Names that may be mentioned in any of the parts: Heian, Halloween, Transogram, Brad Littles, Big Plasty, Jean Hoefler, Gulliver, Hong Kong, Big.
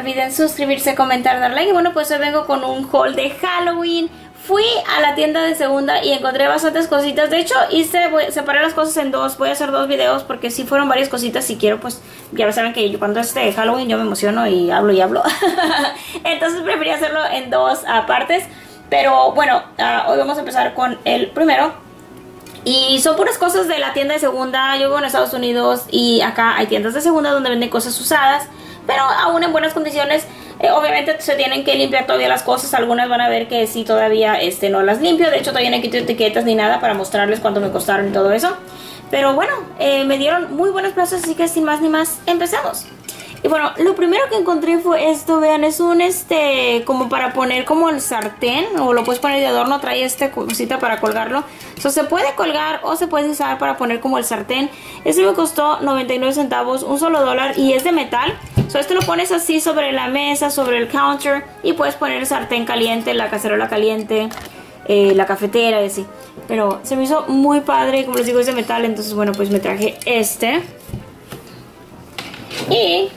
olviden suscribirse, comentar, dar like. Y bueno, pues hoy vengo con un haul de Halloween. Fui a la tienda de Segunda y encontré bastantes cositas. De hecho, separé las cosas en dos. Voy a hacer dos videos porque sí fueron varias cositas. Si quiero, pues ya saben que yo cuando es de Halloween yo me emociono y hablo y hablo. Entonces preferí hacerlo en dos partes. Pero bueno, hoy vamos a empezar con el primero. Y son puras cosas de la tienda de Segunda. Yo vivo en Estados Unidos y acá hay tiendas de Segunda donde venden cosas usadas, pero aún en buenas condiciones. Obviamente se tienen que limpiar todavía las cosas. Algunas van a ver que sí todavía no las limpio. De hecho todavía no quito etiquetas ni nada para mostrarles cuánto me costaron y todo eso. Pero bueno, me dieron muy buenos plazos, así que sin más ni más, empezamos. Y bueno, lo primero que encontré fue esto, vean, es un como para poner como el sartén, o lo puedes poner de adorno, trae esta cosita para colgarlo. O sea, se puede colgar o se puede usar para poner como el sartén. Este me costó 99 centavos, un solo dólar, y es de metal. O sea, este lo pones así sobre la mesa, sobre el counter, y puedes poner el sartén caliente, la cacerola caliente, la cafetera y así. Pero se me hizo muy padre, como les digo, es de metal, entonces bueno, pues me traje este. Y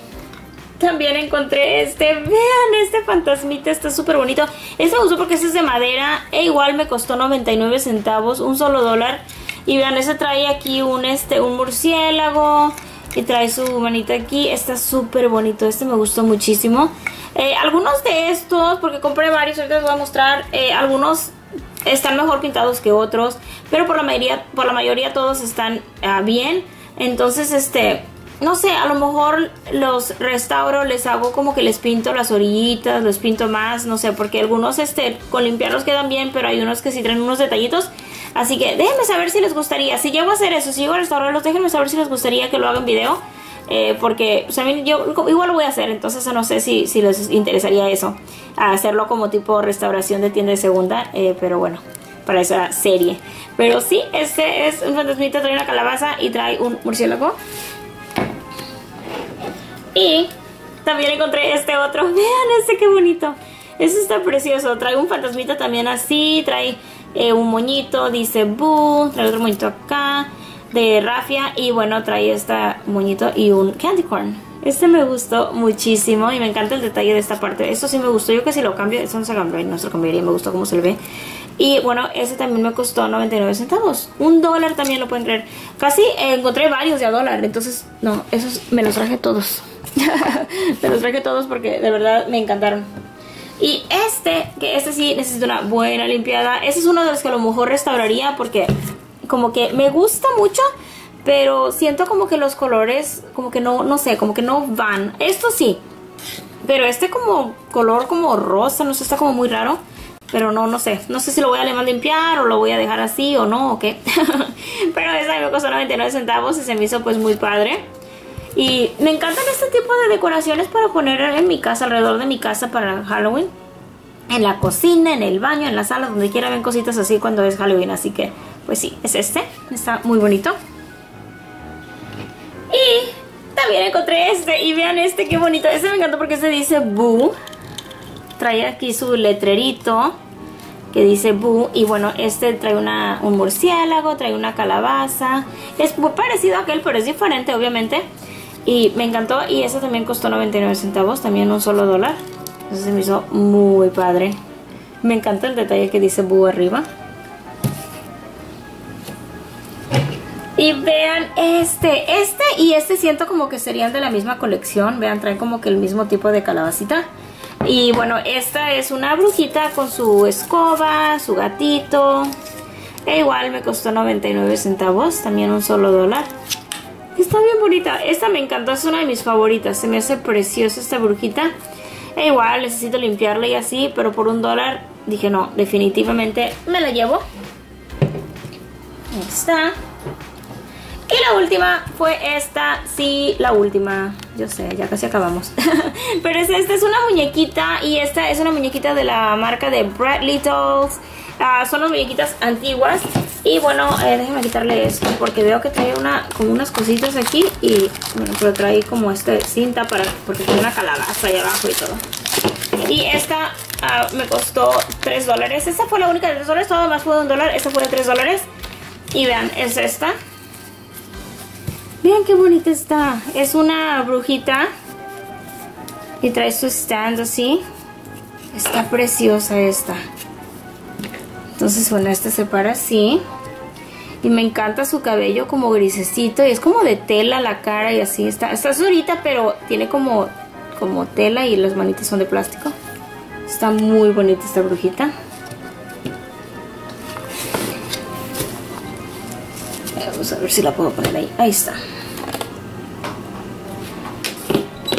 también encontré vean, este fantasmita está súper bonito. Este me gustó porque este es de madera e igual me costó 99 centavos, un solo dólar. Y vean, este trae aquí un murciélago y trae su manita aquí. Está súper bonito, este me gustó muchísimo. Algunos de estos, porque compré varios, ahorita les voy a mostrar. Algunos están mejor pintados que otros, pero por la mayoría todos están bien. Entonces no sé, a lo mejor los restauro, les hago como que les pinto las orillitas, los pinto más, no sé, porque algunos con limpiarlos quedan bien, pero hay unos que sí traen unos detallitos. Así que déjenme saber si les gustaría, si llego a hacer eso, si llego a restaurarlos, déjenme saber si les gustaría que lo haga en video. Porque, o sea, yo igual lo voy a hacer, entonces no sé si les interesaría eso, hacerlo como tipo restauración de tienda de Segunda, pero bueno, para esa serie. Pero sí, este es un fantasmita, trae una calabaza y trae un murciélago. Y también encontré otro. Vean qué bonito. Este está precioso. Trae un fantasmita también así. Trae un moñito. Dice Boo. Trae otro moñito acá de Rafia. Y bueno, trae moñito y un candy corn. Este me gustó muchísimo. Y me encanta el detalle de esta parte. Esto sí me gustó. Yo que si lo cambio. Esto no se cambió. No se cambiaría. Me gustó cómo se ve. Y bueno, este también me costó 99 centavos. Un dólar también, lo pueden creer. Casi encontré varios de a dólar. Entonces, no, esos me los traje todos. Me los traje todos porque de verdad me encantaron. Y este sí necesita una buena limpiada. Este es uno de los que a lo mejor restauraría porque como que me gusta mucho, pero siento como que los colores como que no sé, como que no van. Esto sí, pero como color como rosa, no sé, está como muy raro. Pero no sé si lo voy a limpiar o lo voy a dejar así o no, o qué. Pero esta me costó 99 centavos y se me hizo pues muy padre. Y me encantan este tipo de decoraciones para poner en mi casa, alrededor de mi casa para Halloween. En la cocina, en el baño, en la sala, donde quiera ven cositas así cuando es Halloween. Así que, pues sí, es está muy bonito. Y también encontré y vean qué bonito. Este me encantó porque dice Boo. Trae aquí su letrerito que dice Boo. Y bueno, trae un murciélago, trae una calabaza. Es muy parecido a aquel, pero es diferente, obviamente. Y me encantó, y este también costó 99 centavos, también un solo dólar. Entonces se me hizo muy padre. Me encanta el detalle que dice Boo arriba. Y vean este siento como que serían de la misma colección. Vean, traen como que el mismo tipo de calabacita. Y bueno, esta es una brujita con su escoba, su gatito. E igual me costó 99 centavos, también un solo dólar. Está bien bonita, esta me encantó, es una de mis favoritas, se me hace preciosa esta brujita. E igual necesito limpiarla y así, pero por un dólar dije no, definitivamente me la llevo. Ahí está. Y la última fue sí, la última, yo sé, ya casi acabamos. Pero esta es una muñequita, y esta es una muñequita de la marca de Brad Littles. Son las muñequitas antiguas. Y bueno, déjenme quitarle esto porque veo que trae como unas cositas aquí. Y bueno, pero trae como cinta porque tiene una calabaza ahí abajo y todo. Y esta me costó 3 dólares. Esta fue la única de 3 dólares, todo más fue de 1 dólar. Esta fue de 3 dólares. Y vean, es esta. Vean qué bonita está. Es una brujita y trae su stand así. Está preciosa esta. Entonces, bueno, esta se para así. Y me encanta su cabello como grisecito. Y es como de tela la cara y así. Está azulita, pero tiene como tela y las manitas son de plástico. Está muy bonita esta brujita. Vamos a ver si la puedo poner ahí. Ahí está.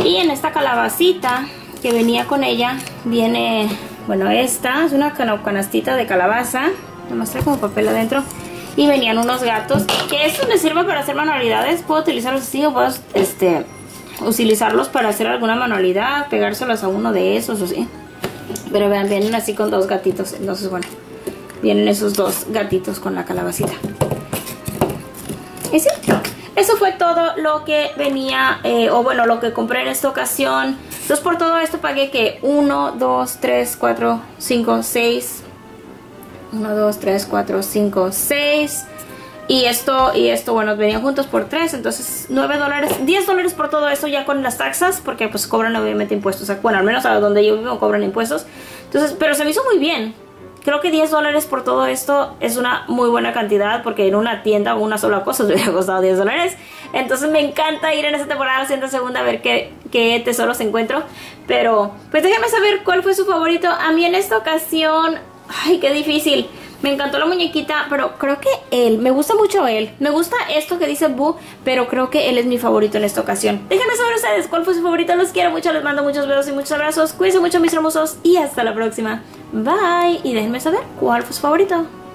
Y en esta calabacita que venía con ella, viene, bueno, esta es una canastita de calabaza. Nomás trae como papel adentro. Y venían unos gatos, que esto me sirve para hacer manualidades. Puedo utilizarlos así o puedo utilizarlos para hacer alguna manualidad, pegárselos a uno de esos o así. Pero vean, vienen así con dos gatitos. Entonces, bueno, vienen esos dos gatitos con la calabacita. Y sí, eso fue todo lo que venía, o bueno, lo que compré en esta ocasión. Entonces, por todo esto pagué que 1, 2, 3, 4, 5, 6... 1, 2, 3, 4, 5, 6. Y esto, bueno, venían juntos por 3. Entonces, $9, $10 por todo eso ya con las taxas. Porque pues cobran obviamente impuestos. O sea, bueno, al menos a donde yo vivo cobran impuestos. Entonces, pero se me hizo muy bien. Creo que $10 por todo esto es una muy buena cantidad. Porque en una tienda una sola cosa se hubiera costado $10. Entonces me encanta ir en esta temporada 102 a ver qué tesoros encuentro. Pero, pues déjenme saber cuál fue su favorito. A mí en esta ocasión... Ay, qué difícil. Me encantó la muñequita, pero creo que él, me gusta mucho él. Me gusta esto que dice Boo, pero creo que él es mi favorito en esta ocasión. Déjenme saber ustedes cuál fue su favorito. Los quiero mucho, les mando muchos besos y muchos abrazos. Cuídense mucho, mis hermosos, y hasta la próxima. Bye. Y déjenme saber cuál fue su favorito.